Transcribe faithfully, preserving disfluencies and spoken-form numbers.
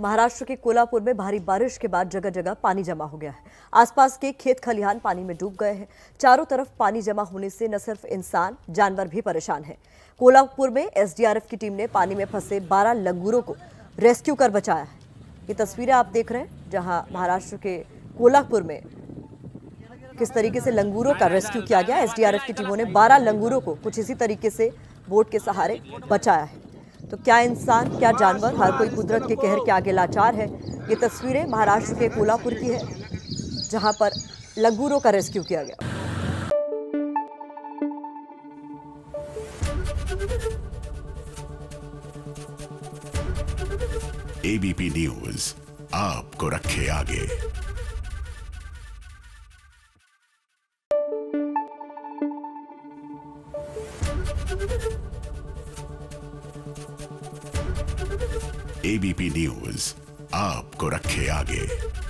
महाराष्ट्र के कोल्हापुर में भारी बारिश के बाद जगह जगह पानी जमा हो गया है। आसपास के खेत खलिहान पानी में डूब गए हैं। चारों तरफ पानी जमा होने से न सिर्फ इंसान, जानवर भी परेशान हैं। कोल्हापुर में एसडीआरएफ की टीम ने पानी में फंसे बारह लंगूरों को रेस्क्यू कर बचाया है। ये तस्वीरें आप देख रहे हैं जहाँ महाराष्ट्र के कोल्हापुर में किस तरीके से लंगूरों का रेस्क्यू किया गया। एसडीआरएफ की टीमों ने बारह लंगूरों को कुछ इसी तरीके से बोट के सहारे बचाया है। तो क्या इंसान, क्या जानवर, हर कोई कुदरत के कहर के आगे लाचार है। ये तस्वीरें महाराष्ट्र के कोल्हापुर की है जहां पर लंगूरों का रेस्क्यू किया गया। एबीपी न्यूज आपको रखे आगे। एबीपी न्यूज़ आपको रखे आगे।